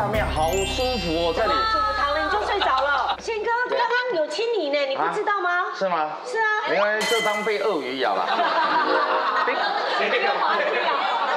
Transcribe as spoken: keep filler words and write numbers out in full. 下面好舒服哦，这里舒服，躺了你就睡着了。宪哥刚刚有亲你呢，你不知道吗？是吗？是啊，没关系，就当被鳄鱼咬了。